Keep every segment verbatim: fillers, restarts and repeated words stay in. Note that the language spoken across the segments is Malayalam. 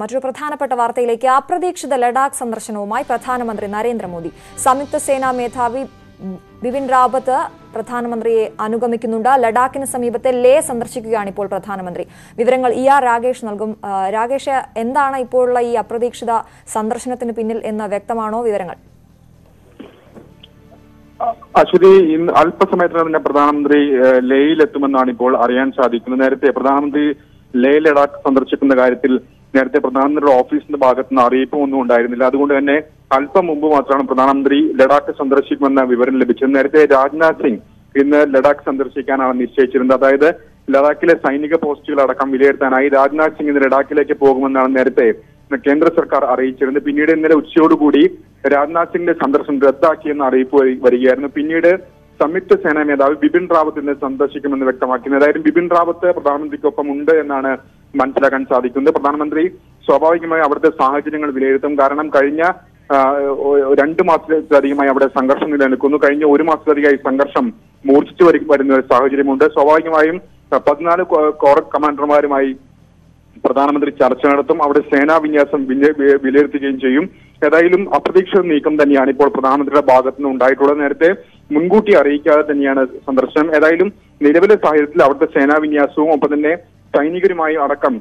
മറ്റൊരു പ്രധാനപ്പെട്ട വാർത്തയിലേക്ക്. അപ്രതീക്ഷിത ലഡാക്ക് സന്ദർശനവുമായി പ്രധാനമന്ത്രി നരേന്ദ്രമോദി. സംയുക്ത സേനാ മേധാവി ബിപിൻ റാവത്ത് പ്രധാനമന്ത്രിയെ അനുഗമിക്കുന്നുണ്ട്. ലഡാക്കിന് സമീപത്തെ ലേ സന്ദർശിക്കുകയാണ് ഇപ്പോൾ പ്രധാനമന്ത്രി. വിവരങ്ങൾ ഇ ആർ രാകേഷ് നൽകും. രാകേഷ്, എന്താണ് ഇപ്പോഴുള്ള ഈ അപ്രതീക്ഷിത സന്ദർശനത്തിന് പിന്നിൽ എന്ന് വ്യക്തമാണോ വിവരങ്ങൾ? അശ്വതി, ഇന്ന് അല്പസമയത്തിന് തന്നെ പ്രധാനമന്ത്രി ലേയിലെത്തുമെന്നാണ് ഇപ്പോൾ അറിയാൻ സാധിക്കുന്നത്. നേരത്തെ പ്രധാനമന്ത്രി ലേ ലഡാക്ക് സന്ദർശിക്കുന്ന കാര്യത്തിൽ നേരത്തെ പ്രധാനമന്ത്രിയുടെ ഓഫീസിന്റെ ഭാഗത്ത് നിന്ന് അറിയിപ്പും ഒന്നും ഉണ്ടായിരുന്നില്ല. അതുകൊണ്ട് തന്നെ അല്പം മുമ്പ് മാത്രമാണ് പ്രധാനമന്ത്രി ലഡാക്ക് സന്ദർശിക്കുമെന്ന വിവരം ലഭിച്ചത്. നേരത്തെ രാജ്നാഥ് സിംഗ് ഇന്ന് ലഡാക്ക് സന്ദർശിക്കാനാണ് നിശ്ചയിച്ചിരുന്നത്. അതായത് ലഡാക്കിലെ സൈനിക പോസ്റ്റുകൾ അടക്കം വിലയിരുത്താനായി രാജ്നാഥ് സിംഗ് ഇന്ന് ലഡാക്കിലേക്ക് പോകുമെന്നാണ് നേരത്തെ കേന്ദ്ര സർക്കാർ അറിയിച്ചിരുന്നത്. പിന്നീട് ഇന്നലെ ഉച്ചയോടുകൂടി രാജ്നാഥ് സിംഗിന്റെ സന്ദർശനം റദ്ദാക്കിയെന്ന അറിയിപ്പ് വരികയായിരുന്നു. പിന്നീട് സംയുക്ത സേനാ മേധാവി ബിപിൻ റാവത്ത് ഇന്ന് സന്ദർശിക്കുമെന്ന് വ്യക്തമാക്കി. ഏതായാലും ബിപിൻ റാവത്ത് പ്രധാനമന്ത്രിക്കൊപ്പം ഉണ്ട് എന്നാണ് മനസ്സിലാക്കാൻ സാധിക്കുന്നത്. പ്രധാനമന്ത്രി സ്വാഭാവികമായി അവിടുത്തെ സാഹചര്യങ്ങൾ വിലയിരുത്തും. കാരണം കഴിഞ്ഞ രണ്ടു മാസത്തിലധികമായി അവിടെ സംഘർഷം നിലനിൽക്കുന്നു. കഴിഞ്ഞ ഒരു മാസത്തിലധികമായി സംഘർഷം മൂർച്ഛിച്ചു വരുന്ന ഒരു സാഹചര്യമുണ്ട്. സ്വാഭാവികമായും പതിനാല് കോർ കമാൻഡർമാരുമായി പ്രധാനമന്ത്രി ചർച്ച നടത്തും. അവിടെ സേനാ വിന്യാസം വിലയിരുത്തുകയും ചെയ്യും. ഏതായാലും അപ്രതീക്ഷിത നീക്കം തന്നെയാണ് ഇപ്പോൾ പ്രധാനമന്ത്രിയുടെ ഭാഗത്തു നിന്ന് ഉണ്ടായിട്ടുള്ളത്. നേരത്തെ മുൻകൂട്ടി അറിയിക്കാതെ തന്നെയാണ് സന്ദർശനം. ഏതായാലും നിലവിലെ സാഹചര്യത്തിൽ അവിടുത്തെ സേനാ വിന്യാസവും ഒപ്പം തന്നെ സൈനികരുമായി അടക്കം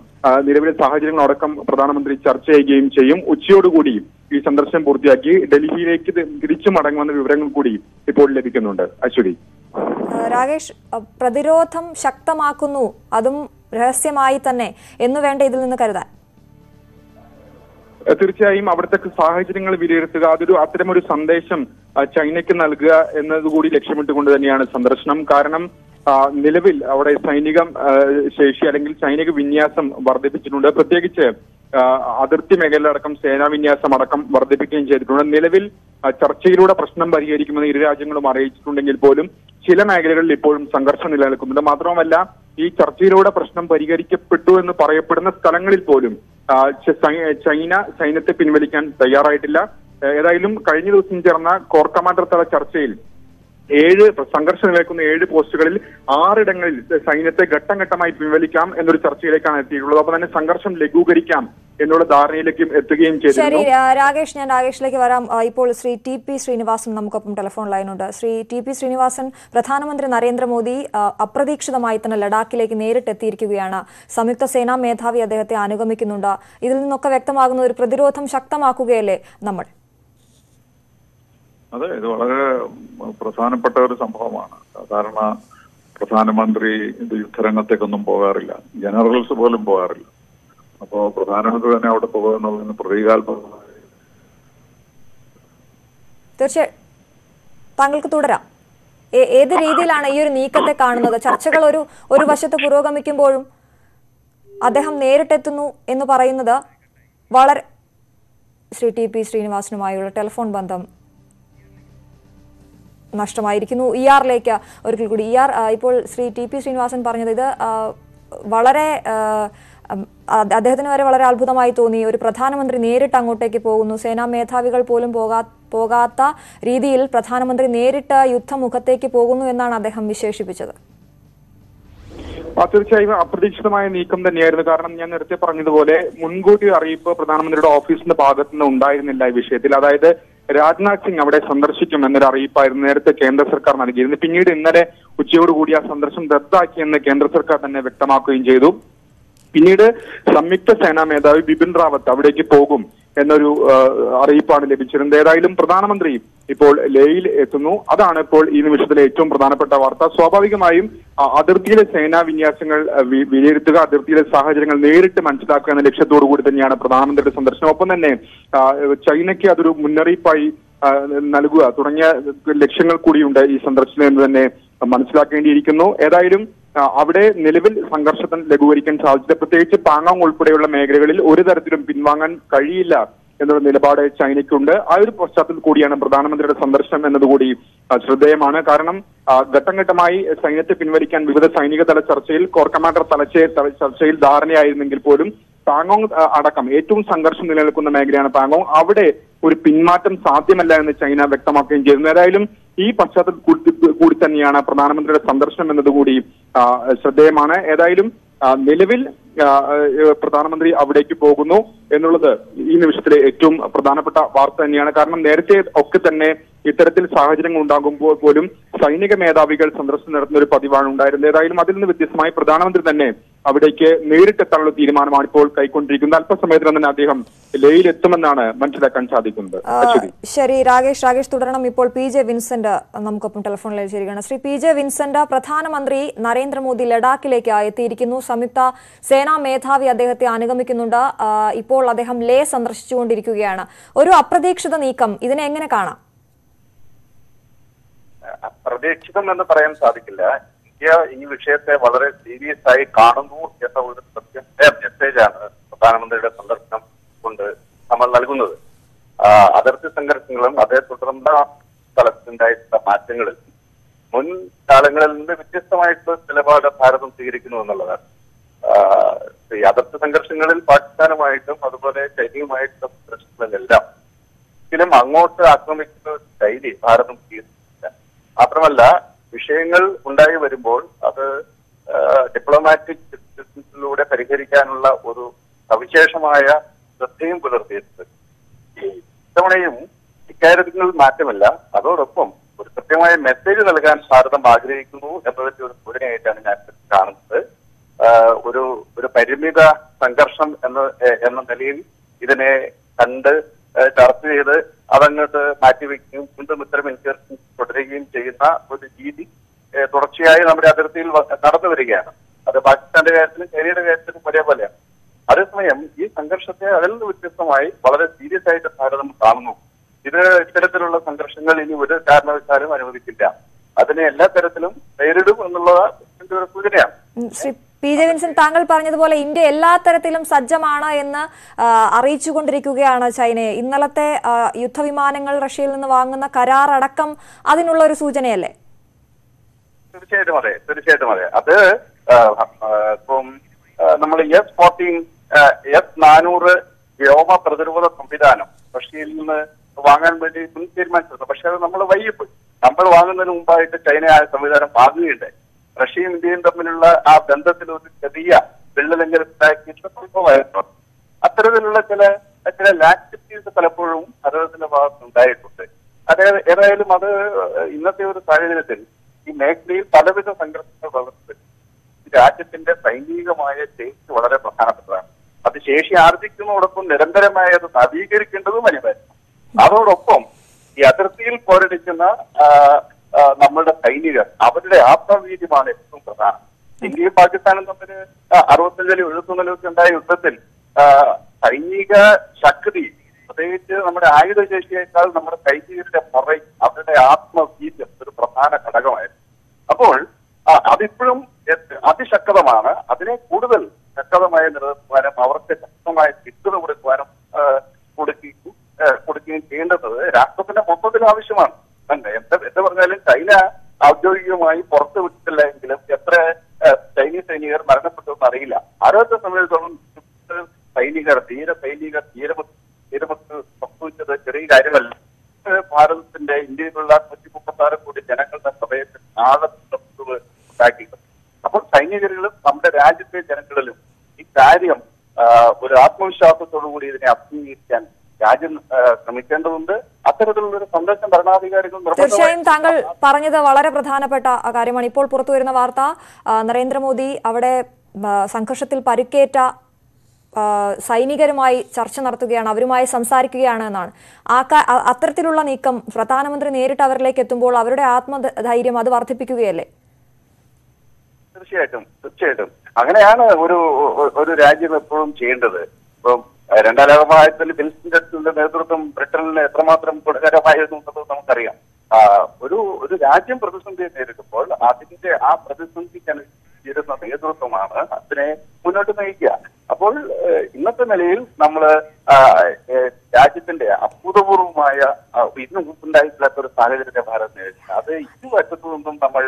നിലവിലെ സാഹചര്യങ്ങളടക്കം പ്രധാനമന്ത്രി ചർച്ച ചെയ്യുകയും ചെയ്യും. ഉച്ചയോടുകൂടി ഈ സന്ദർശനം പൂർത്തിയാക്കി ഡൽഹിയിലേക്ക് തിരിച്ചു മടങ്ങുമെന്ന വിവരങ്ങൾ കൂടി ഇപ്പോൾ ലഭിക്കുന്നുണ്ട്. അശ്വതി, രാകേഷ്, പ്രതിരോധം ശക്തമാക്കുന്നു, അതും രഹസ്യമായി തന്നെ എന്ന് വേണ്ട ഇതിൽ നിന്ന് കരുതാൻ? തീർച്ചയായും അവിടുത്തെ സാഹചര്യങ്ങൾ വിലയിരുത്തുക, അതൊരു അത്തരമൊരു സന്ദേശം ചൈനയ്ക്ക് നൽകുക എന്നതുകൂടി ലക്ഷ്യമിട്ടുകൊണ്ട് തന്നെയാണ് സന്ദർശനം. കാരണം നിലവിൽ അവിടെ സൈനിക ശേഷി അല്ലെങ്കിൽ സൈനിക വിന്യാസം വർദ്ധിപ്പിച്ചിട്ടുണ്ട്. പ്രത്യേകിച്ച് അതിർത്തി മേഖലയിലടക്കം സേനാ വിന്യാസം അടക്കം വർദ്ധിപ്പിക്കുകയും ചെയ്തിട്ടുണ്ട്. നിലവിൽ ചർച്ചയിലൂടെ പ്രശ്നം പരിഹരിക്കുമെന്ന് ഇരു രാജ്യങ്ങളും അറിയിച്ചിട്ടുണ്ടെങ്കിൽ പോലും ചില മേഖലകളിൽ ഇപ്പോഴും സംഘർഷം നിലനിൽക്കുന്നുണ്ട്. മാത്രമല്ല, ഈ ചർച്ചയിലൂടെ പ്രശ്നം പരിഹരിക്കപ്പെട്ടു എന്ന് പറയപ്പെടുന്ന സ്ഥലങ്ങളിൽ പോലും ചൈന സൈന്യത്തെ പിൻവലിക്കാൻ തയ്യാറായിട്ടില്ല. ഏതായാലും കഴിഞ്ഞ ദിവസം ചേർന്ന കോർ കമാൻഡർ തല ചർച്ചയിൽ ഏഴ് സംഘർഷം നിലനിൽക്കുന്ന ഏഴ് പോസ്റ്റുകളിൽ ആറിടങ്ങളിൽ സൈന്യത്തെ ഘട്ടം ഘട്ടമായി പിൻവലിക്കാം എന്നൊരു ചർച്ചയിലേക്കാണ് എത്തിയിട്ടുള്ളത്. അപ്പൊ തന്നെ സംഘർഷം ലഘൂകരിക്കാം എന്നുള്ള ധാരണയിലേക്ക് എത്തുകയും ചെയ്തു. രാകേഷ്, ഞാൻ രാകേഷിലേക്ക് വരാം. ഇപ്പോൾ ശ്രീ ടി പി ശ്രീനിവാസൻ നമുക്കൊപ്പം telephone ലൈനുണ്ട്. Shri T P Sreenivasan, പ്രധാനമന്ത്രി നരേന്ദ്രമോദി അപ്രതീക്ഷിതമായി തന്നെ ലഡാക്കിലേക്ക് നേരിട്ടെത്തിയിരിക്കുകയാണ്. സംയുക്ത സേനാ മേധാവി അദ്ദേഹത്തെ അനുഗമിക്കുന്നുണ്ട്. ഇതിൽ നിന്നൊക്കെ വ്യക്തമാകുന്ന ഒരു പ്രതിരോധം ശക്തമാക്കുകയല്ലേ നമ്മൾ? അതെ, ഇത് വളരെ പ്രധാനപ്പെട്ട ഒരു സംഭവമാണ്. സാധാരണ പ്രധാനമന്ത്രി ഇത് യുദ്ധരംഗത്തേക്കൊന്നും പോകാറില്ല, ജനറൽസ് പോലും പോകാറില്ല. അപ്പോ പ്രധാനമന്ത്രി തന്നെ അവിടെ പോകുന്ന പ്രതീകാത്മകമായി. തീർച്ചയായും താങ്കൾക്ക് തുടരാം. ഏത് രീതിയിലാണ് ഈ ഒരു നീക്കത്തെ കാണുന്നത്? ചർച്ചകൾ ഒരു ഒരു വശത്ത് പുരോഗമിക്കുമ്പോഴും അദ്ദേഹം നേരിട്ടെത്തുന്നു എന്ന് പറയുന്നത് വളരെ... ശ്രീ ടി പി ശ്രീനിവാസനുമായുള്ള ടെലിഫോൺ ബന്ധം നഷ്ടമായിരിക്കുന്നു. ഇ ആറിലേക്ക് ഒരിക്കൽ കൂടി. ഇ ആർ, ഇപ്പോൾ ശ്രീ ടി പി ശ്രീനിവാസൻ പറഞ്ഞത് ഇത് വളരെ അദ്ദേഹത്തിന് വരെ വളരെ അത്ഭുതമായി തോന്നി. ഒരു പ്രധാനമന്ത്രി നേരിട്ട് അങ്ങോട്ടേക്ക് പോകുന്നു, സേനാ മേധാവികൾ പോലും പോകാ പോകാത്ത രീതിയിൽ പ്രധാനമന്ത്രി നേരിട്ട് യുദ്ധമുഖത്തേക്ക് പോകുന്നു എന്നാണ് അദ്ദേഹം വിശേഷിപ്പിച്ചത്. തീർച്ചയായും അപ്രതീക്ഷിതമായ നീക്കം തന്നെയായിരുന്നു. കാരണം ഞാൻ നേരത്തെ പറഞ്ഞതുപോലെ മുൻകൂട്ടി അറിയിപ്പ് പ്രധാനമന്ത്രിയുടെ ഓഫീസിന്റെ ഭാഗത്തുനിന്ന് ഉണ്ടായിരുന്നില്ല ഈ വിഷയത്തിൽ. അതായത് രാജ്നാഥ് സിംഗ് അവിടെ സന്ദർശിക്കുമെന്നൊരു അറിയിപ്പായിരുന്നു നേരത്തെ കേന്ദ്ര സർക്കാർ നൽകിയിരുന്നു. പിന്നീട് ഇന്നലെ ഉച്ചയോടുകൂടി ആ സന്ദർശനം റദ്ദാക്കിയെന്ന് കേന്ദ്ര സർക്കാർ തന്നെ വ്യക്തമാക്കുകയും ചെയ്തു. പിന്നീട് സംയുക്ത സേനാ മേധാവി ബിപിൻ റാവത്ത് അവിടേക്ക് പോകും എന്നൊരു അറിയിപ്പാണ് ലഭിച്ചിരുന്നത്. ഏതായാലും പ്രധാനമന്ത്രി ഇപ്പോൾ ലേയിൽ എത്തുന്നു. അതാണ് ഇപ്പോൾ ഈ നിമിഷത്തിലെ ഏറ്റവും പ്രധാനപ്പെട്ട വാർത്ത. സ്വാഭാവികമായും അതിർത്തിയിലെ സേനാ വിന്യാസങ്ങൾ വിലയിരുത്തുക, അതിർത്തിയിലെ സാഹചര്യങ്ങൾ നേരിട്ട് മനസ്സിലാക്കുക എന്ന ലക്ഷ്യത്തോടു കൂടി തന്നെയാണ് പ്രധാനമന്ത്രിയുടെ സന്ദർശനം. ഒപ്പം തന്നെ ചൈനയ്ക്ക് അതൊരു മുന്നറിയിപ്പായി നൽകുക തുടങ്ങിയ ലക്ഷ്യങ്ങൾ കൂടിയുണ്ട് ഈ സന്ദർശനം എന്ന് തന്നെ മനസ്സിലാക്കേണ്ടിയിരിക്കുന്നു. ഏതായാലും അവിടെ നിലവിൽ സംഘർഷത്തിൽ ലഘൂകരിക്കാൻ സാധിച്ചത് പ്രത്യേകിച്ച് പാങ്ങോങ് ഉൾപ്പെടെയുള്ള മേഖലകളിൽ ഒരു തരത്തിലും പിൻവാങ്ങാൻ കഴിയില്ല എന്നുള്ള നിലപാട് ചൈനയ്ക്കുണ്ട്. ആ ഒരു പശ്ചാത്തലത്തിൽ കൂടിയാണ് പ്രധാനമന്ത്രിയുടെ സന്ദർശനം എന്നതുകൂടി ശ്രദ്ധേയമാണ്. കാരണം ഘട്ടം ഘട്ടമായി സൈന്യത്തെ പിൻവലിക്കാൻ വിവിധ സൈനിക തല ചർച്ചയിൽ കോർ കമാൻഡർ തലച്ചേ ചർച്ചയിൽ ധാരണയായിരുന്നെങ്കിൽ പോലും പാങ്ങോങ് അടക്കം ഏറ്റവും സംഘർഷം നിലനിൽക്കുന്ന മേഖലയാണ് പാങ്ങോങ്. അവിടെ ഒരു പിന്മാറ്റം സാധ്യമല്ല എന്ന് ചൈന വ്യക്തമാക്കുകയും ചെയ്തു. ഏതായാലും ഈ പശ്ചാത്തലത്തിൽ കൂടി തന്നെയാണ് പ്രധാനമന്ത്രിയുടെ സന്ദർശനം എന്നതുകൂടി ശ്രദ്ധേയമാണ്. ഏതായാലും നിലവിൽ പ്രധാനമന്ത്രി അവിടേക്ക് പോകുന്നു എന്നുള്ളത് ഈ നിമിഷത്തിലെ ഏറ്റവും പ്രധാനപ്പെട്ട വാർത്ത തന്നെയാണ്. കാരണം നേരത്തെ ഒക്കെ തന്നെ ഇത്തരത്തിൽ സാഹചര്യങ്ങൾ ഉണ്ടാകുമ്പോൾ പോലും സൈനിക മേധാവികൾ സന്ദർശനം നടത്തുന്ന ഒരു പതിവാണ് ഉണ്ടായിരുന്നത്. ഏതായാലും അതിൽ നിന്ന് വ്യത്യസ്തമായി പ്രധാനമന്ത്രി തന്നെ അവിടേക്ക് നേരിട്ടെത്താനുള്ള തീരുമാനമാണ് ഇപ്പോൾ കൈക്കൊണ്ടിരിക്കുന്നത്. അല്പസമയത്തിന് തന്നെ അദ്ദേഹം ലേയിലെത്തുമെന്നാണ് മനസ്സിലാക്കാൻ സാധിക്കുന്നത്. ശരി രാകേഷ് രാകേഷ് തുടരണം. ഇപ്പോൾ പി ജെ വിൻസെന്റ് നമുക്കൊപ്പം ടെലിഫോണിൽ ചേരുകയാണ്. ശ്രീ പി ജെ വിൻസെന്റ്, പ്രധാനമന്ത്രി നരേന്ദ്രമോദി ലഡാക്കിലേക്ക് എത്തിയിരിക്കുന്നു. സംയുക്ത സേനാ മേധാവി അദ്ദേഹത്തെ അനുഗമിക്കുന്നുണ്ട്. ഇപ്പോൾ അദ്ദേഹം ലേ സന്ദർശിച്ചുകൊണ്ടിരിക്കുകയാണ്. ഒരു അപ്രതീക്ഷിത നീക്കം, ഇതിനെ എങ്ങനെ കാണാം? പ്രതീക്ഷിതം എന്ന് പറയാൻ സാധിക്കില്ല. ഇന്ത്യ ഈ വിഷയത്തെ വളരെ സീരിയസ് ആയി കാണുന്നു എന്ന ഒരു സത്യമായ മെസ്സേജാണ് പ്രധാനമന്ത്രിയുടെ സന്ദർശനം കൊണ്ട് നമ്മൾ നൽകുന്നത്. അതിർത്തി സംഘർഷങ്ങളും അതേ തുടർന്ന സ്ഥലത്തുണ്ടായിട്ടുള്ള മാറ്റങ്ങളിൽ മുൻ കാലങ്ങളിൽ നിന്ന് വ്യത്യസ്തമായിട്ടുള്ള നിലപാട് ഭാരതം സ്വീകരിക്കുന്നു എന്നുള്ളതാണ്. ഈ അതിർത്തി സംഘർഷങ്ങളിൽ പാകിസ്ഥാനുമായിട്ടും അതുപോലെ ചൈനയുമായിട്ടുള്ള സംഘർഷങ്ങളിലെല്ലാം ഇതിലും അങ്ങോട്ട് ആക്രമിക്കുന്ന ശൈലി ഭാരതം സ്വീകരിച്ചിട്ടില്ല. മാത്രമല്ല, വിഷയങ്ങൾ ഉണ്ടായി വരുമ്പോൾ അത് ഡിപ്ലോമാറ്റിക് ഡിസ്റ്റൻസിലൂടെ പരിഹരിക്കാനുള്ള ഒരു സവിശേഷമായ ശ്രദ്ധയും പുലർത്തിയിട്ടുണ്ട്. ഈ ഇത്തവണയും ഇക്കാര്യത്തിൽ മാറ്റമില്ല. അതോടൊപ്പം ഒരു കൃത്യമായ മെസ്സേജ് നൽകാൻ ഭാരതം ആഗ്രഹിക്കുന്നു എന്നതിന്റെ ഒരു സൂചനയായിട്ടാണ് ഞാൻ കാണുന്നത്. ഒരു ഒരു പരിമിത സംഘർഷം എന്ന എന്ന നിലയിൽ ഇതിനെ കണ്ട് ചർച്ച ചെയ്ത് അതങ്ങോട്ട് മാറ്റിവെക്കുകയും വീണ്ടും ഇത്തരം എൻകറേജ് തുടരുകയും ചെയ്യുന്ന ഒരു രീതി തുടർച്ചയായി നമ്മുടെ അതിർത്തിയിൽ നടന്നു വരികയാണ്. അത് പാകിസ്ഥാന്റെ കാര്യത്തിലും ചൈനയുടെ കാര്യത്തിലും ഒരേപോലെയാണ്. അതേസമയം ഈ സംഘർഷത്തെ അതിൽ നിന്ന് വ്യത്യസ്തമായി വളരെ സീരിയസ് ആയിട്ട് ഭാരതം കാണുന്നു. ഇത് ഇത്തരത്തിലുള്ള സംഘർഷങ്ങൾ ഇനി ഒരു കാരണവശാലും അനുവദിക്കില്ല. അതിനെ എല്ലാ തരത്തിലും നേരിടും എന്നുള്ളത് ഒരു സൂചനയാണ്. പി ജെ വിൻസൻ, താങ്കൾ പറഞ്ഞതുപോലെ ഇന്ത്യ എല്ലാ തരത്തിലും സജ്ജമാണ് എന്ന് അറിയിച്ചുകൊണ്ടിരിക്കുകയാണ് ചൈനയെ. ഇന്നലത്തെ യുദ്ധവിമാനങ്ങൾ റഷ്യയിൽ നിന്ന് വാങ്ങുന്ന കരാർ അടക്കം അതിനുള്ള ഒരു സൂചനയല്ലേ? തീർച്ചയായിട്ടും അതെ, തീർച്ചയായിട്ടും അതെ. അത് ഇപ്പം നമ്മൾ എസ് ഫോർട്ടീൻ എസ് നാനൂറ് വ്യോമ പ്രതിരോധ സംവിധാനം റഷ്യയിൽ നിന്ന് വാങ്ങാൻ വേണ്ടി മുൻ തീരുമാനിച്ചത്. പക്ഷെ അത് നമ്മൾ വൈകിപ്പോയി. നമ്മൾ വാങ്ങുന്നതിന് മുമ്പായിട്ട് ചൈന ആ സംവിധാനം വാങ്ങുകയുണ്ടായി. റഷ്യയും ഇന്ത്യയും തമ്മിലുള്ള ആ ബന്ധത്തിൽ ഒരു ചെറിയ വെള്ളലംഘനത്തിലാക്കിയിട്ട് സംഭവമായിരുന്നു. അത്തരത്തിലുള്ള ചില ചില ലാക്സിറ്റീവ്സ് പലപ്പോഴും ഭാരതത്തിന്റെ ഭാഗത്ത് ഉണ്ടായിട്ടുണ്ട്. അതായത് ഏതായാലും അത് ഇന്നത്തെ ഒരു സാഹചര്യത്തിൽ ഈ മേഖലയിൽ പലവിധ സംഘർഷങ്ങൾ വളർന്നത് രാജ്യത്തിന്റെ സൈനികമായ ശേഷി വളരെ പ്രധാനപ്പെട്ടതാണ്. അത് ശേഷി ആർജിക്കുന്നതോടൊപ്പം നിരന്തരമായി അത് നവീകരിക്കേണ്ടതും അനിവാര്യമാണ്. അതോടൊപ്പം ഈ അതിർത്തിയിൽ പോരടിക്കുന്ന നമ്മളുടെ സൈനികർ, അവരുടെ ആത്മവീര്യമാണ് ഏറ്റവും പ്രധാനം. ഇന്ത്യയും പാകിസ്ഥാനും തമ്മിൽ അറുപത്തഞ്ചിലും എഴുപത്തൊന്നിലൊക്കെ ഉണ്ടായ യുദ്ധത്തിൽ സൈനിക ശക്തി, പ്രത്യേകിച്ച് നമ്മുടെ ആയുധ ശേഷിയേക്കാൾ നമ്മുടെ സൈനികരുടെ പറയും, അവരുടെ ആത്മവീര്യം ഒരു പ്രധാന ഘടകമായിരുന്നു. അപ്പോൾ അതിപ്പോഴും അതിശക്തമാണ്. അതിനെ കൂടുതൽ ശക്തമായി നിലനിർത്തുവാനും അവർക്ക് ശക്തമായ തിക്തത കൊടുക്കുവാനും കൊടുക്കുകയും കൊടുക്കുകയും ചെയ്യേണ്ടത് രാഷ്ട്രത്തിന്റെ മൊത്തത്തിൽ ആവശ്യമാണ്. എന്താ പറഞ്ഞാലും ചൈന ഔദ്യോഗികമായി പുറത്തു വിട്ടിട്ടില്ല എങ്കിലും എത്ര ചൈനീസ് സൈനികർ മരണപ്പെട്ടതെന്ന് അറിയില്ല. അറുപത്തെ സമയത്തോളം സൈനികർ ധീര സൈനികർ ധീരമത്ത് ധീരമത്ത് സംഭവിച്ചത് ചെറിയ കാര്യമല്ല. ഭാരതത്തിന്റെ ഇന്ത്യയിലുള്ള നൂറ്റി മുപ്പത്തി ആറ് കോടി ജനങ്ങളുടെ സമയത്ത് ആളെ ഉണ്ടാക്കിയത്. അപ്പോൾ സൈനികരിലും നമ്മുടെ രാജ്യത്തെ ജനങ്ങളിലും ഈ കാര്യം ഒരു ആത്മവിശ്വാസത്തോടുകൂടി ഇതിനെ അഭിമുഖീകരിക്കാൻ രാജ്യം ശ്രമിക്കേണ്ടതുണ്ട്. അത്തരത്തിലുള്ളൊരു സന്ദേശം ഭരണാധികാരികൾ. തീർച്ചയായും താങ്കൾ പറഞ്ഞത് വളരെ പ്രധാനപ്പെട്ട കാര്യമാണ്. ഇപ്പോൾ പുറത്തുവരുന്ന വാർത്ത, നരേന്ദ്രമോദി അവിടെ സംഘർഷത്തിൽ പരിക്കേറ്റ സൈനികരുമായി ചർച്ച നടത്തുകയാണ്, അവരുമായി സംസാരിക്കുകയാണ് എന്നാണ്. ആ അത്തരത്തിലുള്ള നീക്കം പ്രധാനമന്ത്രി നേരിട്ട് അവരിലേക്ക് എത്തുമ്പോൾ അവരുടെ ആത്മധൈര്യം അത് വർദ്ധിപ്പിക്കുകയല്ലേ? തീർച്ചയായിട്ടും, തീർച്ചയായിട്ടും അങ്ങനെയാണ് ഒരു ഒരു രാജ്യം എപ്പോഴും ചെയ്യേണ്ടത്. ഇപ്പം രണ്ടാം ലോക മഹായുദ്ധത്തിൽ വിൽസന്റെ നേതൃത്വം ബ്രിട്ടനിൽ എത്രമാത്രം ഗുണകരമായിരുന്നു എന്നുള്ളത് നമുക്കറിയാം. ഒരു ഒരു രാജ്യം പ്രതിസന്ധിയെ നേരിടുമ്പോൾ അതിന്റെ ആ പ്രതിസന്ധിക്കനുസരിച്ചിരുന്ന നേതൃത്വമാണ് അതിനെ മുന്നോട്ട് നയിക്കുക. അപ്പോൾ ഇന്നത്തെ നിലയിൽ നമ്മള് രാജ്യത്തിന്റെ അഭൂതപൂർവമായ ഇന്നും ഉണ്ടായിട്ടില്ലാത്ത ഒരു സാഹചര്യത്തെ ഭാരതം നേരിടുന്നത്. അത് ഇരുവശത്തു നിന്നും നമ്മൾ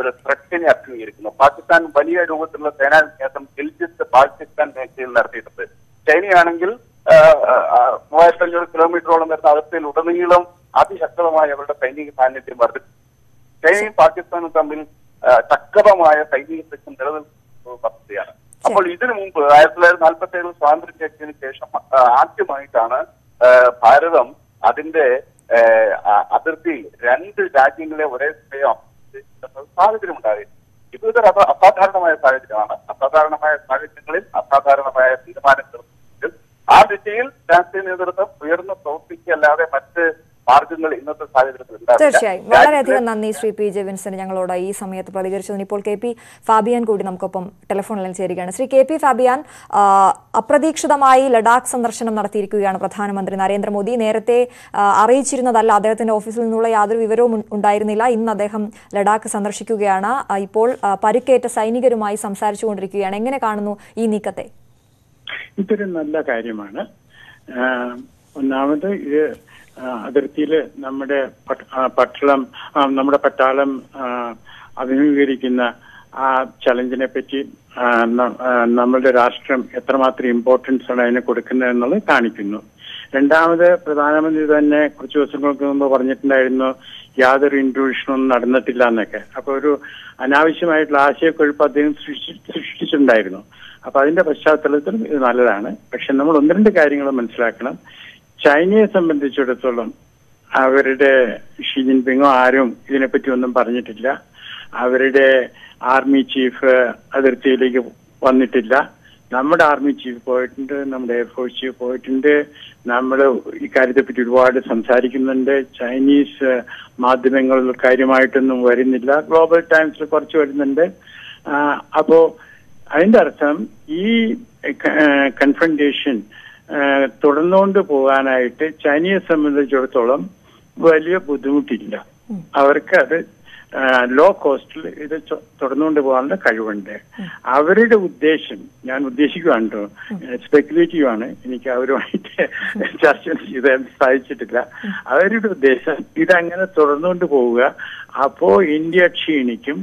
ഒരു ത്രെറ്റിനെ അഭിമുഖീകരിക്കുന്നു. പാകിസ്ഥാൻ വലിയ രൂപത്തിലുള്ള സേനാ വിന്യാസം ഗിൽജിത്ത് പാകിസ്ഥാൻ മേഖലയിൽ നടത്തിയിട്ടുണ്ട്. ചൈനയാണെങ്കിൽ മൂവായിരത്തി അഞ്ഞൂറ് കിലോമീറ്ററോളം വരുന്ന അതിർത്തിയിൽ ഉടനീളം അതിശക്തമായി അവരുടെ സൈനിക സാന്നിധ്യം വർദ്ധിച്ചു. ചൈനയും പാകിസ്ഥാനും തമ്മിൽ ശക്തമായ സൈനിക സഖ്യം നിലനിൽക്കുന്ന പദ്ധതിയാണ്. അപ്പോൾ ഇതിനു മുമ്പ് ആയിരത്തി തൊള്ളായിരത്തി നാൽപ്പത്തി ഏഴ് സ്വാതന്ത്ര്യത്തിന് ശേഷം ആദ്യമായിട്ടാണ് ഭാരതം അതിന്റെ അതിർത്തി രണ്ട് രാജ്യങ്ങളെ ഒരേ സമയം സാഹചര്യം ഉണ്ടായി. ഇത് ഇതൊരു അസാധാരണമായ സാഹചര്യമാണ്. അസാധാരണമായ സാഹചര്യങ്ങളിൽ അസാധാരണമായ തീരുമാനങ്ങൾ ആ ദിശയിൽ രാഷ്ട്രീയ നേതൃത്വം ഉയർന്ന പ്രവർത്തിക്കല്ലാതെ മറ്റ് മാർഗങ്ങൾ ഇന്നത്തെ സാഹചര്യത്തിൽ. തീർച്ചയായും വളരെയധികം നന്ദി ശ്രീ പി ജെ വിൻസൻ ഞങ്ങളോട് ഈ സമയത്ത് പ്രതികരിച്ചതിന്. ഇപ്പോൾ കെ പി ഫാബിയാൻ കൂടി നമുക്കൊപ്പം ടെലിഫോണിൽ ചേരുകയാണ്. ശ്രീ കെ പി ഫാബിയാൻ, അപ്രതീക്ഷിതമായി ലഡാക്ക് സന്ദർശനം നടത്തിയിരിക്കുകയാണ് പ്രധാനമന്ത്രി നരേന്ദ്രമോദി. നേരത്തെ അറിയിച്ചിരുന്നതല്ല, അദ്ദേഹത്തിന്റെ ഓഫീസിൽ നിന്നുള്ള യാതൊരു വിവരവും ഉണ്ടായിരുന്നില്ല. ഇന്ന് അദ്ദേഹം ലഡാക്ക് സന്ദർശിക്കുകയാണ്. ഇപ്പോൾ പരുക്കേറ്റ സൈനികരുമായി സംസാരിച്ചു കൊണ്ടിരിക്കുകയാണ്. എങ്ങനെ കാണുന്നു ഈ നീക്കത്തെ? ഇതൊരു നല്ല കാര്യമാണ്. ഒന്നാമത് ഇത് അതിർത്തിയിൽ നമ്മുടെ പട്ടളം നമ്മുടെ പട്ടാളം അഭിമുഖീകരിക്കുന്ന ആ ചലഞ്ചിനെ പറ്റി നമ്മളുടെ രാഷ്ട്രം എത്രമാത്രം ഇമ്പോർട്ടൻസ് ആണ് അതിന് കൊടുക്കുന്നത് എന്നുള്ളത് കാണിക്കുന്നു. രണ്ടാമത്, പ്രധാനമന്ത്രി തന്നെ കുറച്ച് ദിവസങ്ങൾക്ക് മുമ്പ് പറഞ്ഞിട്ടുണ്ടായിരുന്നു യാതൊരു ഇൻട്രൂഷനൊന്നും നടന്നിട്ടില്ല എന്നൊക്കെ. അപ്പൊ ഒരു അനാവശ്യമായിട്ടുള്ള ആശയക്കുഴപ്പം അദ്ദേഹം സൃഷ്ടിച്ചിട്ടുണ്ടായിരുന്നു. അപ്പൊ അതിന്റെ പശ്ചാത്തലത്തിൽ ഇത് നല്ലതാണ്. പക്ഷെ നമ്മൾ ഒന്ന് രണ്ട് കാര്യങ്ങൾ മനസ്സിലാക്കണം. ചൈനയെ സംബന്ധിച്ചിടത്തോളം അവരുടെ ഷി ജിൻപിങ്ങോ ആരും ഇതിനെപ്പറ്റി ഒന്നും പറഞ്ഞിട്ടില്ല. അവരുടെ ആർമി ചീഫ് അതിർത്തിയിലേക്ക് വന്നിട്ടില്ല. നമ്മുടെ ആർമി ചീഫ് പോയിട്ടുണ്ട്, നമ്മുടെ എയർഫോഴ്സ് ചീഫ് പോയിട്ടുണ്ട്. നമ്മൾ ഇക്കാര്യത്തെപ്പറ്റി ഒരുപാട് സംസാരിക്കുന്നുണ്ട്. ചൈനീസ് മാധ്യമങ്ങൾ കാര്യമായിട്ടൊന്നും വരുന്നില്ല. ഗ്ലോബൽ ടൈംസിൽ കുറച്ച് വരുന്നുണ്ട്. അപ്പോ അതിന്റെ അർത്ഥം ഈ കൺഫ്രണ്ടേഷൻ തുടർന്നുകൊണ്ട് പോകാനായിട്ട് ചൈനയെ സംബന്ധിച്ചിടത്തോളം വലിയ ബുദ്ധിമുട്ടില്ല. അവർക്ക് അത് ലോ കോസ്റ്റിൽ ഇത് തുടർന്നുകൊണ്ട് പോകാനുള്ള കഴിവുണ്ട്. അവരുടെ ഉദ്ദേശം ഞാൻ ഉദ്ദേശിക്കുകയാണ് കേട്ടോ, സ്പെക്കുലേറ്റീവ് ആണ്, എനിക്ക് അവരുമായിട്ട് ചർച്ച ചെയ്ത് സാധിച്ചിട്ടില്ല. അവരുടെ ഉദ്ദേശം ഇതങ്ങനെ തുടർന്നുകൊണ്ട് പോവുക. അപ്പോ ഇന്ത്യ ക്ഷീണിക്കും.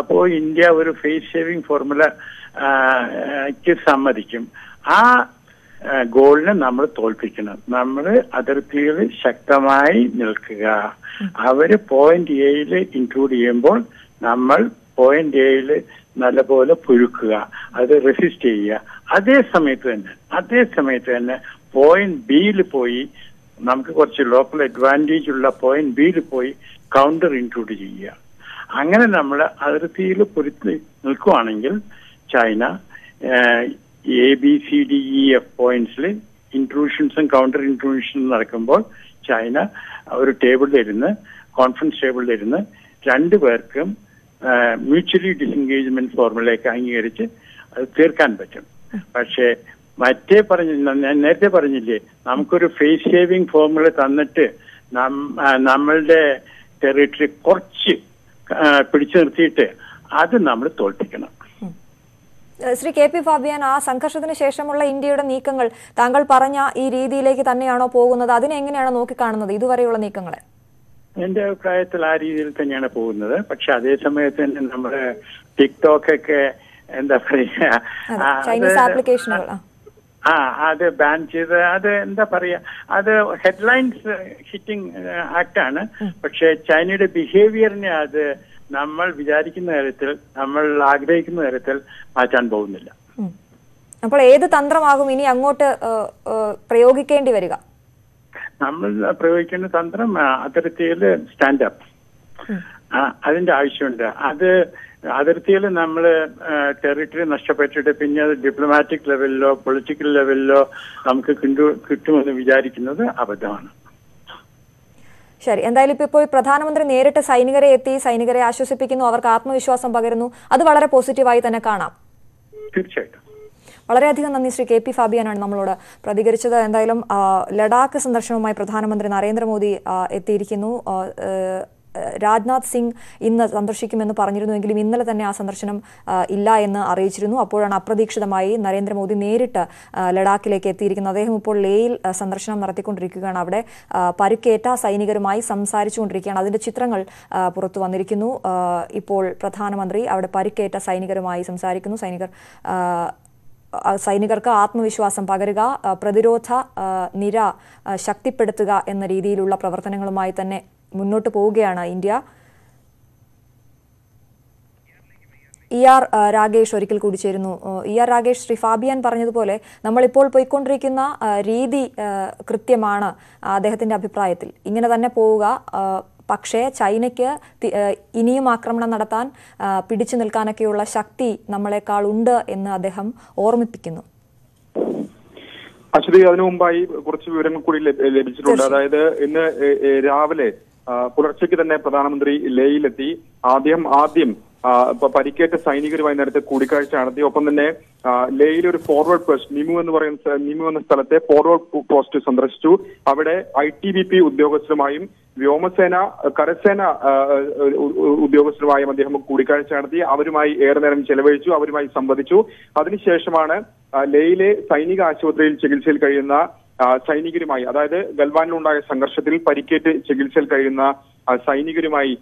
അപ്പോ ഇന്ത്യ ഒരു ഫേസ് സേവിങ് ഫോർമുലക്ക് സമ്മതിക്കും. ആ ഗോളിനെ നമ്മൾ തോൽപ്പിക്കണം. നമ്മൾ അതിർത്തിയിൽ ശക്തമായി നിൽക്കുക. അവര് പോയിന്റ് എയിൽ ഇൻക്ലൂഡ് ചെയ്യുമ്പോൾ നമ്മൾ പോയിന്റ് എയിൽ നല്ലപോലെ പുഴുക്കുക, അത് റെസിസ്റ്റ് ചെയ്യുക. അതേ സമയത്ത് തന്നെ അതേ സമയത്ത് തന്നെ പോയിന്റ് ബിയിൽ പോയി നമുക്ക് കുറച്ച് ലോക്കൽ അഡ്വാൻറ്റേജ് ഉള്ള പോയിന്റ് ബിയിൽ പോയി കൗണ്ടർ ഇൻക്ലൂഡ് ചെയ്യുക. അങ്ങനെ നമ്മൾ അതിർത്തിയിൽ പൊരുത്തി നിൽക്കുകയാണെങ്കിൽ China A B C D E F പോയിന്റ്സിൽ ഇൻട്രൂഷൻസും കൗണ്ടർ ഇൻട്രൂഷൻസും നടക്കുമ്പോൾ ചൈന ഒരു ടേബിളിലിരുന്ന് കോൺഫറൻസ് ടേബിളിലിരുന്ന് രണ്ടു പേർക്കും മ്യൂച്വലി ഡിസെൻഗേജ്മെന്റ് ഫോർമുലയൊക്കെ അംഗീകരിച്ച് അത് തീർക്കാൻ പറ്റും. പക്ഷേ മറ്റേ പറഞ്ഞ ഞാൻ നേരത്തെ പറഞ്ഞില്ലേ, നമുക്കൊരു ഫേസ് സേവിങ് ഫോർമുല തന്നിട്ട് നമ്മളുടെ ടെറിട്ടറി കുറച്ച് പിടിച്ചു നിർത്തിയിട്ട് അത് നമ്മൾ തോൽപ്പിക്കണം. ശ്രീ കെ പി ഫാബിയാൻ, ആ സംഘർഷത്തിന് ശേഷമുള്ള ഇന്ത്യയുടെ നീക്കങ്ങൾ താങ്കൾ പറഞ്ഞ ഈ രീതിയിലേക്ക് തന്നെയാണോ പോകുന്നത്? അതിനെങ്ങനെയാണ് നോക്കിക്കാണുന്നത് ഇതുവരെയുള്ള നീക്കങ്ങളെ? എന്റെ അഭിപ്രായത്തിൽ ആ രീതിയിൽ തന്നെയാണ് പോകുന്നത്. പക്ഷെ അതേസമയത്ത് തന്നെ നമ്മുടെ ടിക്ടോക്ക് ഒക്കെ എന്താ പറയാ, ചൈനീസ് ആപ്ലിക്കേഷനുകൾ ആ അത് ബാൻ ചെയ്ത് അത് എന്താ പറയാ, അത് ഹെഡ്ലൈൻസ് ഹിറ്റിംഗ് ആക്ടാണ്. പക്ഷെ ചൈനയുടെ ബിഹേവിയറിനെ അത് നമ്മൾ വിചാരിക്കുന്ന കാര്യത്തിൽ, നമ്മൾ ആഗ്രഹിക്കുന്ന കാര്യത്തിൽ മാറ്റാൻ പോകുന്നില്ല. അപ്പോൾ ഏത് തന്ത്രമാകും ഇനി അങ്ങോട്ട് പ്രയോഗിക്കേണ്ടി വരിക? നമ്മൾ പ്രയോഗിക്കേണ്ട തന്ത്രം അതിർത്തിയിൽ സ്റ്റാൻഡപ്പ്, അതിന്റെ ആവശ്യമുണ്ട്. അത് അതിർത്തിയിൽ നമ്മൾ ടെറിട്ടറി നഷ്ടപ്പെട്ടിട്ട് പിന്നെ അത് ഡിപ്ലോമാറ്റിക് ലെവലിലോ പൊളിറ്റിക്കൽ ലെവലിലോ നമുക്ക് കിട്ടുമെന്ന് വിചാരിക്കുന്നത് അബദ്ധമാണ്. ശരി, എന്തായാലും ഇപ്പൊ ഇപ്പോൾ പ്രധാനമന്ത്രി നേരിട്ട് സൈനികരെ എത്തി സൈനികരെ ആശ്വസിപ്പിക്കുന്നു, അവർക്ക് ആത്മവിശ്വാസം പകരുന്നു. അത് വളരെ പോസിറ്റീവായി തന്നെ കാണാം. തീർച്ചയായിട്ടും വളരെയധികം നന്ദി. ശ്രീ കെ പി ഫാബിയാനാണ് നമ്മളോട് പ്രതികരിച്ചത്. എന്തായാലും ലഡാക്ക് സന്ദർശനവുമായി പ്രധാനമന്ത്രി നരേന്ദ്രമോദി എത്തിയിരിക്കുന്നു. രാജ്നാഥ് സിംഗ് ഇന്ന് സന്ദർശിക്കുമെന്ന് പറഞ്ഞിരുന്നുവെങ്കിലും ഇന്നലെ തന്നെ ആ സന്ദർശനം ഇല്ല എന്ന് അറിയിച്ചിരുന്നു. അപ്പോഴാണ് അപ്രതീക്ഷിതമായി നരേന്ദ്രമോദി നേരിട്ട് ലഡാക്കിലേക്ക് എത്തിയിരിക്കുന്നത്. അദ്ദേഹം ഇപ്പോൾ ലേയിൽ സന്ദർശനം നടത്തിക്കൊണ്ടിരിക്കുകയാണ്. അവിടെ പരുക്കേറ്റ സൈനികരുമായി സംസാരിച്ചുകൊണ്ടിരിക്കുകയാണ്. അതിൻ്റെ ചിത്രങ്ങൾ പുറത്തു വന്നിരിക്കുന്നു. ഇപ്പോൾ പ്രധാനമന്ത്രി അവിടെ പരുക്കേറ്റ സൈനികരുമായി സംസാരിക്കുന്നു. സൈനികർ സൈനികർക്ക് ആത്മവിശ്വാസം പകരുക, പ്രതിരോധ നിര ശക്തിപ്പെടുത്തുക എന്ന രീതിയിലുള്ള പ്രവർത്തനങ്ങളുമായി തന്നെ മുന്നോട്ട് പോവുകയാണ് India. E R Ragesh orikal koodi cherunu. E R Ragesh Sri Fabian paranjathupole nammalipol poikondirikkunna reethi krithyamaanu adhehathinte abhiprayathil. Ingane thanne povuka Pakshe, Chineke, Inium Akramana Nadatan, Pidichinal Kanakula Shakti, Namaleka Lunda in Adeham, or Mipikino. Actually, I know by Kurtsuram Kuri Legislator in a Ravale, Purchik and Nepadanamri, Leilati, Adim Adim, Paricate signing the Kurika Chanati, open the name, Leil forward post, Nimu and the Salate, forward post to Sandrastu, Avade, I T B P Udyogasamaim. Vyomasena, Karasena, Udyogasravayam, and the Hamakudika Chanati, Avrimai Airner and Chelevechu, Avrimai Sambadichu, Adani Sheshamana, Leile, Sainik Ashwatril, Chigilchel Karina, Sainigrimai, Ada, Galvanunda Sangarshatil, Parikate, Chigilchel Karina, Sainigrimai,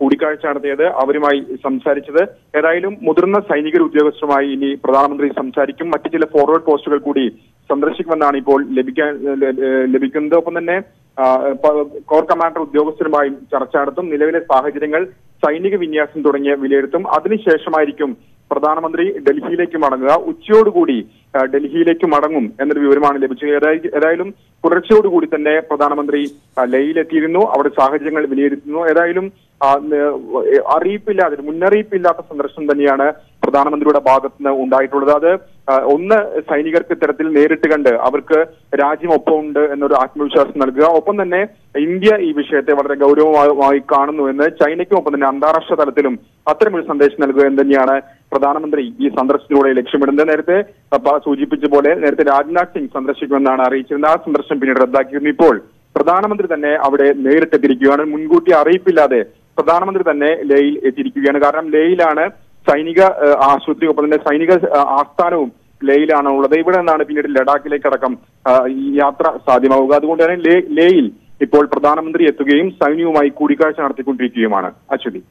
Kudika Chanati, Avrimai Samsarich, Erailum, Mudurna Sainik Udyogasravai, Pradamandri Samsarikum, Matikila forward postal Kudi, Sandrashik Manani Pol, Lebikunda upon the name. Core commander of the Oster by Charchatum, Nilevis Pahajangal, Sainik Vinyas and Dorania Viletum, Adani Sheshamarikum, Pradhanamandri, Delhi Lekimaranga, Uchod Gudi, Delhi Lekimarangum, and the Viverman Lebuchailum, Purachod Gudi, the Ne, Pradhanamandri, Leila Tirino, our Sahajangal Vilerino, Erailum, Aripilla, Munaripilla Sanderson, the Niana, Pradhanamandruda Bagatna, Undai to the other. On the Sainigar Katharatil Neritaganda, Avaka, Rajim Opond and Akmushas Nalga, upon the name India Ivishate, Gaudio, Kanu, and the Chinaki upon the Nandarasha Talatilum, Athamus Sandesh Nalgo and the Nyana, Pradhanamandri, Sandra Snura election, and then Erte, Pasuji Pijabole, Erte Rajnath Singh, Sandra Shikwana, Rich and Sundarshan Pinirada Unipol, Pradhanamandri, the name Avade, Neritagrikuan, Munguti, Aripilade, Pradhanamandri, the name Leil, Etirikuanaram, Leilana. Sainiga Ashutri open the Sainigas Astanu, Leilana, they were an unappeared Ladakile Karakam, Yatra, Sadimauga, and Leil, the Pol Pradhanamandri at the game, Sainu, my Kurika, and Articulate actually.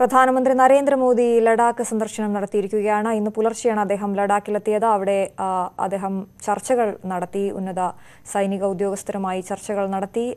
Pradhanamandri Narendra Modi, Ladakh Sandarshanam Nadathirikkunnu, in the Pularcheyana, Adeham Ladakilettiyathu, Avade Adeham Charchakal Nadathi, Unnatha Sainiga Udyogashtharumayi Charchakal Nadathi.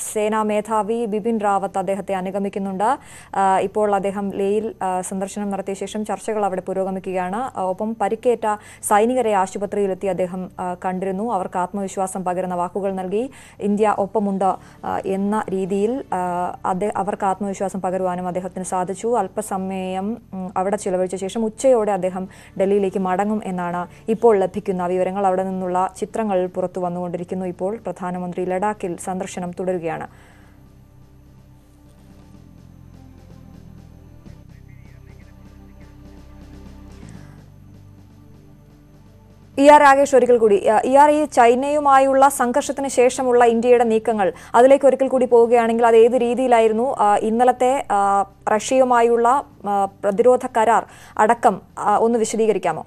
Sena Methavi, Bipin Rawat, Adehate Anigamikinunda, Ipola Deham Leil, Sandarshanam Nartesham, Charchakal of Purogamikana, Opum Pariketa, signing a Ashupatri Latia Deham Kandrinu, our Katmo Ishwasam Pagarnavakugal Nagi, India Opamunda, Enna Ridil, Ade our Katmo Ishwasam Pagaruanama Dehatan Sadachu, Alpa Sameam, Avada Chilavacham, Uche Oda Deham, Delhi Liki Madangum Enana, Ipola Pikuna, Virangal Avadanula, Chitrangal Purutuanu, Rikinu Ipol, Pradhanamandri Ladakil, Sandarshanam Tudor. E R Ragesh orikal koodi, E R Chinayumayulla sankarshathinu sheshamulla Indiyade neekangal, athilekke orikal koodi povukayannengil athu ethu reethiyilirunnu, innalathe Russiyumayulla prathirodha karar adakkam onnu vishadeekarikamo.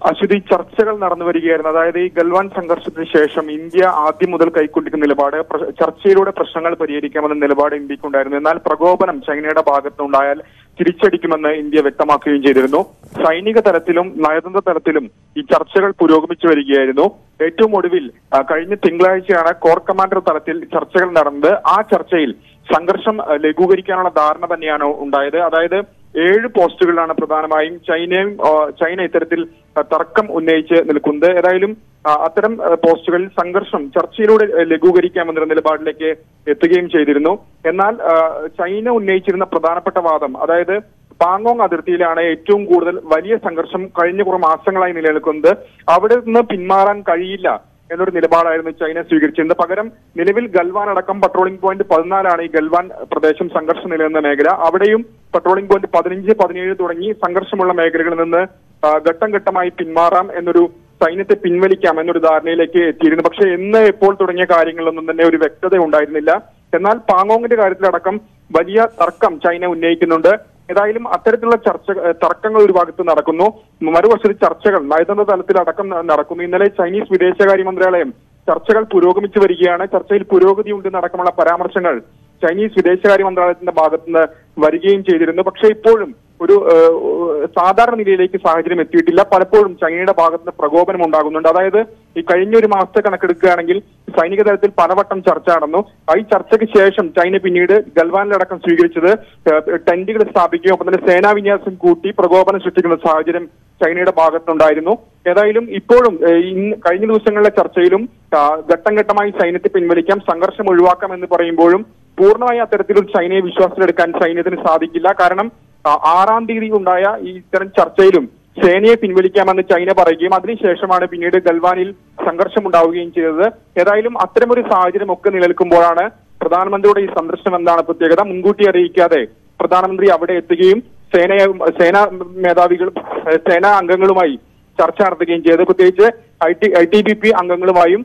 Actually, Churchill Narnavari, Nadai, Galvan Sangarshathinu Shesham, India, Adi Mudal Kaikulik Nilabada, Churchill wrote a personal periodicam and Nilabada in Bikundal, Pragoban, China, Bagatun Dial, Chirichadikimana, India, Vetamaki in Jedino, Sainika Taratilum, Nayadan Taratilum, the Churchill Purogamicari Yerino, Etu Modivil, Karin Tingla, Corps Commander Taratil, Churchill Naranda, A Churchill, Sangarsham, Legurikana, Dharma, Niano, Undaida, Adaida. Aid postal on a Pradhanamaim, China or China Ethertil, Tarkam Unache, Nilkunda, Erailum, Atharam Postal, Sangarsham, Churchill, Legugari Kamandra Nilbadleke, Etagame Chedirino, and China Unature in the Pradhanapatavadam, Ada, Pangong Adirtilana, Etum Gurdel, Valia Sangarsham, Karinapur Masangla in Nilkunda, Avadasna Pinmaran Karila. China Sugar in the Pagaram, Nilevil Galvan Adakam patrolling point Palna and Galvan Pradesham Sangarson in the Negra, Avadayum patrolling point Padrinja Padani Dorani, Sangarsamula Megre and the Gatangatamai Pinmaram and Ru Sine Pinveli Kamanu Darne like Tirinapakshi in the Port Toranya Karingal and the Navy Vector, the Undai Nilla, Kenal Pangong the Garakam, Vadia Tarkam, China Naked under. Idailum Athartilla Church Tarkangal Vagatu Narakuno, Mumaru Churchill, Naitan Tarakam Narakum in the Chinese Videsharimandrelem, Churchill Purogami Chivariana, Churchill Purogium to Narakamala Paramarchanal, Chinese Videsharimandra in the Bagatna Varigi in Chidin the Pakshay Polum, ഒരു സാധാരണ നിലയിലേക്ക് സാഹചര്യം എത്തിയിട്ടില്ല. പലപ്പോഴും ചൈനയുടെ ഭാഗത്ത് പ്രകോപനം ഉണ്ടാകുന്നുണ്ട്. അതായത് ഈ കഴിഞ്ഞ ഒരു മാസത്തെ കണക്കെടുക്കുകയാണെങ്കിൽ സൈനിക തലത്തിൽ പലവട്ടം ചർച്ച നടന്നു. ഈ ചർച്ചയ്ക്ക് ശേഷം ചൈന പിന്നീട് ഗൽവാനിലടക്കം സ്വീകരിച്ചത് ടെന്റുകൾ സ്ഥാപിക്കുകയും ഒപ്പം തന്നെ സേനാവിന്യാസം കൂട്ടി പ്രകോപനം സൃഷ്ടിക്കുന്ന സാഹചര്യം ചൈനയുടെ ഭാഗത്തുണ്ടായിരുന്നു. ഏതായാലും ഇപ്പോഴും കഴിഞ്ഞ ദിവസങ്ങളിലെ ചർച്ചയിലും ഘട്ടം ഘട്ടമായി സൈന്യത്തെ പിൻവലിക്കാം, സംഘർഷം ഒഴിവാക്കാം എന്ന് പറയുമ്പോഴും പൂർണ്ണമായി അത്തരത്തിലൊരു ചൈനയെ വിശ്വാസത്തിലെടുക്കാൻ സൈന്യത്തിന് സാധിക്കില്ല. കാരണം ആറാം തീയതി ഉണ്ടായ ഈ ഇത്തരം ചർച്ചയിലും സേനയെ പിൻവലിക്കാമെന്ന് ചൈന പറയുകയും അതിനുശേഷമാണ് പിന്നീട് ഗൽവാനിൽ സംഘർഷമുണ്ടാവുകയും ചെയ്തത്. ഏതായാലും അത്തരമൊരു സാഹചര്യം ഒക്കെ നിലനിൽക്കുമ്പോഴാണ് പ്രധാനമന്ത്രിയുടെ ഈ സന്ദർശനം എന്നാണ് പ്രത്യേകത. മുൻകൂട്ടി അറിയിക്കാതെ പ്രധാനമന്ത്രി അവിടെ എത്തുകയും സേനയെ സേനാ മേധാവികളും സേനാ അംഗങ്ങളുമായി ചർച്ച നടത്തുകയും ചെയ്തത്. പ്രത്യേകിച്ച് I T I T B P അംഗങ്ങളുമായും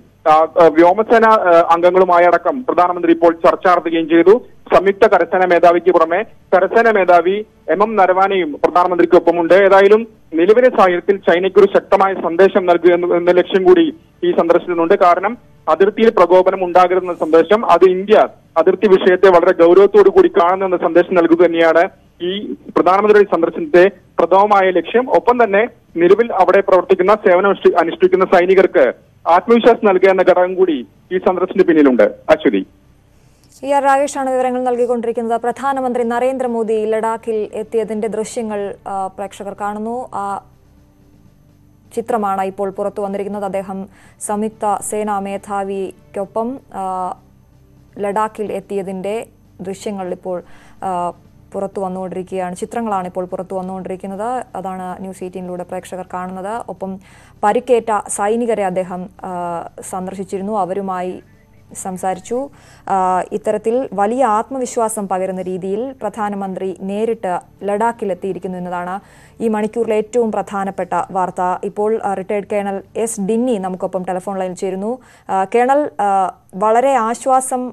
വ്യോമസേന അംഗങ്ങളുമായി അടക്കം പ്രധാനമന്ത്രി ഇപ്പോൾ ചർച്ച നടത്തുകയും ചെയ്തു. സംയുക്ത കരസേന മേധാവിക്ക് പുറമെ കരസേന മേധാവി എം എം നരവാനെയും പ്രധാനമന്ത്രിക്കൊപ്പമുണ്ട്. ഏതായാലും നിലവിലെ സാഹചര്യത്തിൽ ചൈനയ്ക്കൊരു ശക്തമായ സന്ദേശം നൽകുക എന്ന ലക്ഷ്യം കൂടി ഈ സന്ദർശനത്തിനുണ്ട്. കാരണം അതിർത്തിയിൽ പ്രകോപനം ഉണ്ടാകരുതെന്ന സന്ദേശം, അത് ഇന്ത്യ അതിർത്തി വിഷയത്തെ വളരെ ഗൗരവത്തോടു കൂടി കാണുന്നെന്ന സന്ദേശം നൽകുക തന്നെയാണ് ഈ പ്രധാനമന്ത്രിയുടെ സന്ദർശനത്തെ പ്രഥമമായ ലക്ഷ്യം. ഒപ്പം തന്നെ നിലവിൽ അവിടെ പ്രവർത്തിക്കുന്ന സേവനം അനുഷ്ഠിക്കുന്ന സൈനികർക്ക് ആത്മവിശ്വാസം നൽകുക എന്ന ഘടകം കൂടി ഈ സന്ദർശനത്തിന് പിന്നിലുണ്ട്. അശ്വതി ഇ ആർ രാകേഷാണ് വിവരങ്ങൾ നൽകിക്കൊണ്ടിരിക്കുന്നത്. പ്രധാനമന്ത്രി നരേന്ദ്രമോദി ലഡാക്കിൽ എത്തിയതിന്റെ ദൃശ്യങ്ങൾ പ്രേക്ഷകർ കാണുന്നു. ആ ചിത്രമാണ് ഇപ്പോൾ പുറത്തു വന്നിരിക്കുന്നത്. അദ്ദേഹം സംയുക്ത സേനാ മേധാവിക്കൊപ്പം ലഡാക്കിൽ എത്തിയതിന്റെ ദൃശ്യങ്ങൾ ഇപ്പോൾ പുറത്തു വന്നുകൊണ്ടിരിക്കുകയാണ്. ചിത്രങ്ങളാണ് ഇപ്പോൾ പുറത്തു വന്നുകൊണ്ടിരിക്കുന്നത്. അതാണ് ന്യൂസ് എയ്റ്റീനിലൂടെ പ്രേക്ഷകർ കാണുന്നത്. ഒപ്പം പരിക്കേറ്റ സൈനികരെ അദ്ദേഹം സന്ദർശിച്ചിരുന്നു, അവരുമായി സംസാരിച്ചു. ഇത്തരത്തിൽ വലിയ ആത്മവിശ്വാസം പകരുന്ന രീതിയിൽ പ്രധാനമന്ത്രി നേരിട്ട് ലഡാക്കിലെത്തിയിരിക്കുന്നു എന്നതാണ് ഈ മണിക്കൂറിലെ ഏറ്റവും പ്രധാനപ്പെട്ട വാർത്ത. ഇപ്പോൾ റിട്ടയർഡ് കേണൽ എസ് ഡിന്നി നമുക്കൊപ്പം ടെലിഫോൺ ലൈനിൽ ചേരുന്നു. കേണൽ, വളരെ ആശ്വാസം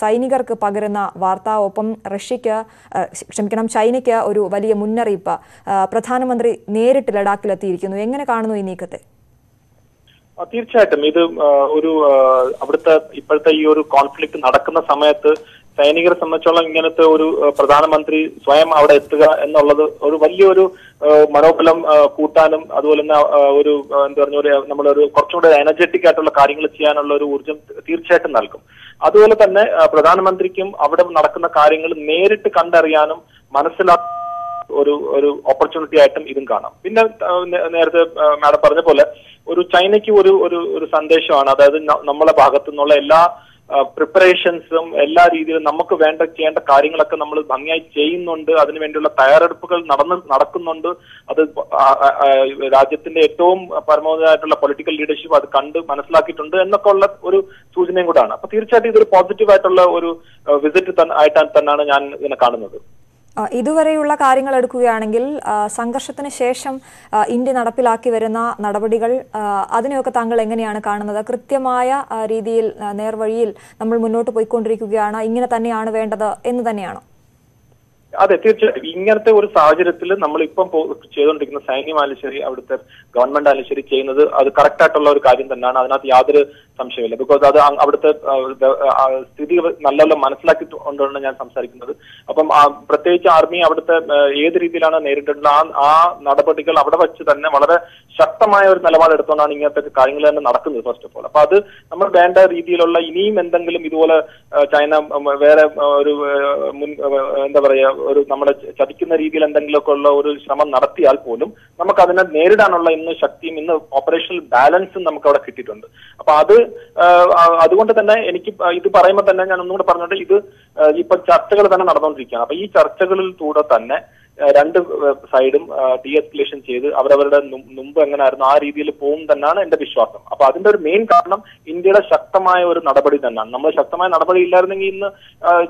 സൈനികർക്ക് പകരുന്ന വാർത്ത, ഒപ്പം റഷ്യക്ക് ക്ഷമിക്കണം ചൈനയ്ക്ക് ഒരു വലിയ മുന്നറിയിപ്പ്. പ്രധാനമന്ത്രി നേരിട്ട് ലഡാക്കിലെത്തിയിരിക്കുന്നു. എങ്ങനെ കാണുന്നു ഈ നീക്കത്തെ? തീർച്ചയായിട്ടും ഇത് ഒരു അവിടുത്തെ ഇപ്പോഴത്തെ ഈ ഒരു കോൺഫ്ലിക്ട് നടക്കുന്ന സമയത്ത് സൈനികരെ സംബന്ധിച്ചോളം ഇങ്ങനത്തെ ഒരു പ്രധാനമന്ത്രി സ്വയം അവിടെ എത്തുക എന്നുള്ളത് ഒരു വലിയൊരു മനോബലം കൂട്ടാനും അതുപോലെ തന്നെ ഒരു എന്താ പറഞ്ഞ ഒരു നമ്മളൊരു കുറച്ചുകൂടെ എനർജറ്റിക് ആയിട്ടുള്ള കാര്യങ്ങൾ ചെയ്യാനുള്ള ഒരു ഊർജ്ജം തീർച്ചയായിട്ടും നൽകും. അതുപോലെ തന്നെ പ്രധാനമന്ത്രിക്കും അവിടെ നടക്കുന്ന കാര്യങ്ങൾ നേരിട്ട് കണ്ടറിയാനും മനസ്സിലാക്കാനും ഒരു ഒരു ഓപ്പർച്യൂണിറ്റി ആയിട്ടും ഇതും കാണാം. പിന്നെ നേരത്തെ മാഡം പറഞ്ഞ പോലെ ഒരു ചൈനയ്ക്ക് ഒരു ഒരു സന്ദേശമാണ്, അതായത് നമ്മളെ ഭാഗത്തു നിന്നുള്ള എല്ലാ പ്രിപ്പറേഷൻസും എല്ലാ രീതിയിലും നമുക്ക് വേണ്ട ചെയ്യേണ്ട കാര്യങ്ങളൊക്കെ നമ്മൾ ഭംഗിയായി ചെയ്യുന്നുണ്ട്, അതിനുവേണ്ടിയുള്ള തയ്യാറെടുപ്പുകൾ നടന്ന് നടക്കുന്നുണ്ട്. അത് രാജ്യത്തിന്റെ ഏറ്റവും പരമോന്നതമായിട്ടുള്ള പൊളിറ്റിക്കൽ ലീഡർഷിപ്പ് അത് കണ്ട് മനസ്സിലാക്കിയിട്ടുണ്ട് എന്നൊക്കെ ഉള്ള ഒരു സൂചനയും കൂടാണ്. അപ്പൊ തീർച്ചയായിട്ടും ഇതൊരു പോസിറ്റീവായിട്ടുള്ള ഒരു വിസിറ്റ് ആയിട്ടാണ് തന്നെയാണ് ഞാൻ ഇതിനെ കാണുന്നത്. ഇതുവരെയുള്ള കാര്യങ്ങൾ എടുക്കുകയാണെങ്കിൽ സംഘർഷത്തിന് ശേഷം ഇന്ത്യ നടപ്പിലാക്കി വരുന്ന നടപടികൾ, അതിനെയൊക്കെ താങ്കൾ എങ്ങനെയാണ് കാണുന്നത്? കൃത്യമായ രീതിയിൽ നേർവഴിയിൽ നമ്മൾ മുന്നോട്ട് പോയിക്കൊണ്ടിരിക്കുകയാണ്, ഇങ്ങനെ തന്നെയാണ് വേണ്ടത് എന്ന് തന്നെയാണോ? അതെ, തീർച്ചയായിട്ടും ഇങ്ങനത്തെ ഒരു സാഹചര്യത്തിൽ നമ്മളിപ്പം ചെയ്തുകൊണ്ടിരിക്കുന്ന സൈന്യമായാലും ശരി അവിടുത്തെ ഗവൺമെന്റ് ആയാലും ശരി ചെയ്യുന്നത് അത് കറക്റ്റ് ആയിട്ടുള്ള ഒരു കാര്യം തന്നെയാണ്. അതിനകത്ത് യാതൊരു സംശയമില്ല. ബിക്കോസ് അത് അവിടുത്തെ സ്ഥിതി നല്ല മനസ്സിലാക്കി കൊണ്ടാണ് ഞാൻ സംസാരിക്കുന്നത്. അപ്പം പ്രത്യേകിച്ച് ആർമി അവിടുത്തെ ഏത് രീതിയിലാണ് നേരിട്ടുള്ള ആ ആ നടപടികൾ അവിടെ വെച്ച് തന്നെ വളരെ ശക്തമായ ഒരു നിലപാടെടുത്തുകൊണ്ടാണ് ഇങ്ങനത്തെ കാര്യങ്ങൾ തന്നെ നടക്കുന്നത്. ഫസ്റ്റ് ഓഫ് ഓൾ അപ്പൊ അത് നമ്മൾ വേണ്ട രീതിയിലുള്ള ഇനിയും എന്തെങ്കിലും ഇതുപോലെ ചൈന വേറെ ഒരു മുൻ എന്താ പറയാ ഒരു നമ്മളെ ചതിക്കുന്ന രീതിയിൽ എന്തെങ്കിലുമൊക്കെ ഉള്ള ഒരു ശ്രമം നടത്തിയാൽ പോലും നമുക്ക് അതിനെ നേരിടാനുള്ള ഇന്ന് ശക്തിയും ഇന്ന് ഓപ്പറേഷണൽ ബാലൻസും നമുക്ക് അവിടെ കിട്ടിയിട്ടുണ്ട്. അപ്പൊ അത് അതുകൊണ്ട് തന്നെ എനിക്ക് ഇത് പറയുമ്പോൾ തന്നെ ഞാൻ ഒന്നും കൂടെ പറഞ്ഞോട്ടെ, ഇത് ഇപ്പൊ ചർച്ചകൾ തന്നെ നടന്നുകൊണ്ടിരിക്കുകയാണ്. അപ്പൊ ഈ ചർച്ചകളിലൂടെ തന്നെ രണ്ട് സൈഡും ഡി എസ്കലേഷൻ ചെയ്ത് അവരവരുടെ മുമ്പ് എങ്ങനെയായിരുന്നു ആ രീതിയിൽ പോകും തന്നെയാണ് എന്റെ വിശ്വാസം. അപ്പൊ അതിന്റെ ഒരു മെയിൻ കാരണം ഇന്ത്യയുടെ ശക്തമായ ഒരു നടപടി തന്നെയാണ്. നമ്മൾ ശക്തമായ നടപടി ഇല്ലായിരുന്നെങ്കിൽ ഇന്ന്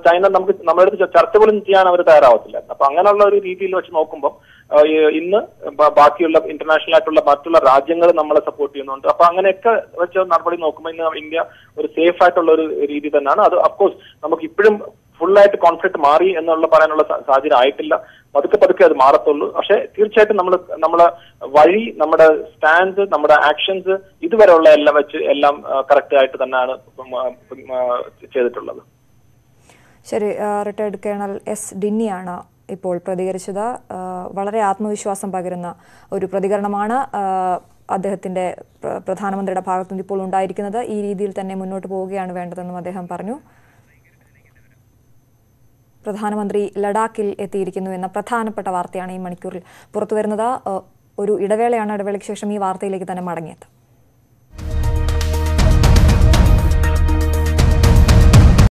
ചൈന നമുക്ക് നമ്മളെടുത്ത് ചർച്ച പോലും ചെയ്യാൻ അവർ തയ്യാറാവത്തില്ലായിരുന്നു. അപ്പൊ അങ്ങനെയുള്ള ഒരു രീതിയിൽ വെച്ച് നോക്കുമ്പോൾ ഇന്ന് ബാക്കിയുള്ള ഇന്റർനാഷണൽ ആയിട്ടുള്ള മറ്റുള്ള രാജ്യങ്ങൾ നമ്മളെ സപ്പോർട്ട് ചെയ്യുന്നുണ്ട്. അപ്പൊ അങ്ങനെയൊക്കെ വെച്ച് നടപടി നോക്കുമ്പോൾ ഇന്ന് ഇന്ത്യ ഒരു സേഫ് ആയിട്ടുള്ള ഒരു രീതി തന്നെയാണ്. അത് അഫ്കോഴ്സ് നമുക്ക് ഇപ്പോഴും ഫുള്ളായിട്ട് കോൺഫ്ലിക്ട് മാറി എന്നുള്ള പറയാനുള്ള സാഹചര്യം ആയിട്ടില്ല. പതുക്കെ പതുക്കെ അത് മാറത്തുള്ളൂ. പക്ഷെ തീർച്ചയായിട്ടും നമ്മൾ നമ്മളെ വഴി, നമ്മുടെ സ്റ്റാൻഡ്, നമ്മുടെ ആക്ഷൻസ് ഇതുവരെയുള്ള എല്ലാം വെച്ച് എല്ലാം കറക്റ്റ് ആയിട്ട് തന്നെയാണ് ചെയ്തിട്ടുള്ളത്. ശരി, റിട്ടയർഡ് കേണൽ എസ് ഡിന്നിയാണ് ഇപ്പോൾ പ്രതികരിച്ചത് വളരെ ആത്മവിശ്വാസം പകരുന്ന ഒരു പ്രതികരണമാണ് അദ്ദേഹത്തിന്റെ പ്രധാനമന്ത്രിയുടെ ഭാഗത്തുനിന്ന് ഇപ്പോൾ ഉണ്ടായിരിക്കുന്നത് ഈ രീതിയിൽ തന്നെ മുന്നോട്ട് പോവുകയാണ് വേണ്ടതെന്നും അദ്ദേഹം പറഞ്ഞു പ്രധാനമന്ത്രി ലഡാക്കിൽ എത്തിയിരിക്കുന്നു എന്ന പ്രധാനപ്പെട്ട വാർത്തയാണ് ഈ മണിക്കൂറിൽ പുറത്തുവരുന്നത് ഒരു ഇടവേളയാണ് ഇടവേളയ്ക്ക് ശേഷം ഈ വാർത്തയിലേക്ക് തന്നെ മടങ്ങിയത്